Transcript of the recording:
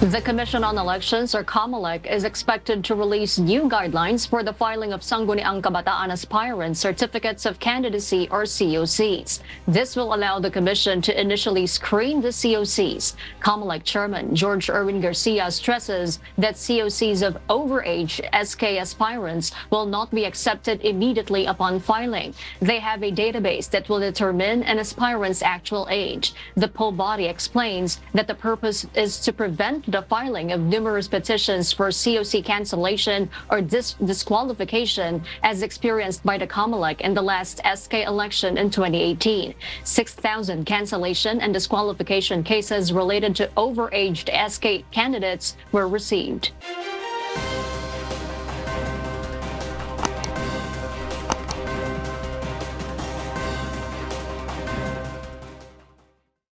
The Commission on Elections, or COMELEC, is expected to release new guidelines for the filing of Sangguniang Kabataan aspirant certificates of candidacy, or COCs. This will allow the Commission to initially screen the COCs. COMELEC Chairman George Erwin Garcia stresses that COCs of overage SK aspirants will not be accepted immediately upon filing. They have a database that will determine an aspirant's actual age. The poll body explains that the purpose is to prevent the filing of numerous petitions for COC cancellation or disqualification as experienced by the COMELEC in the last SK election in 2018. 6,000 cancellation and disqualification cases related to overaged SK candidates were received.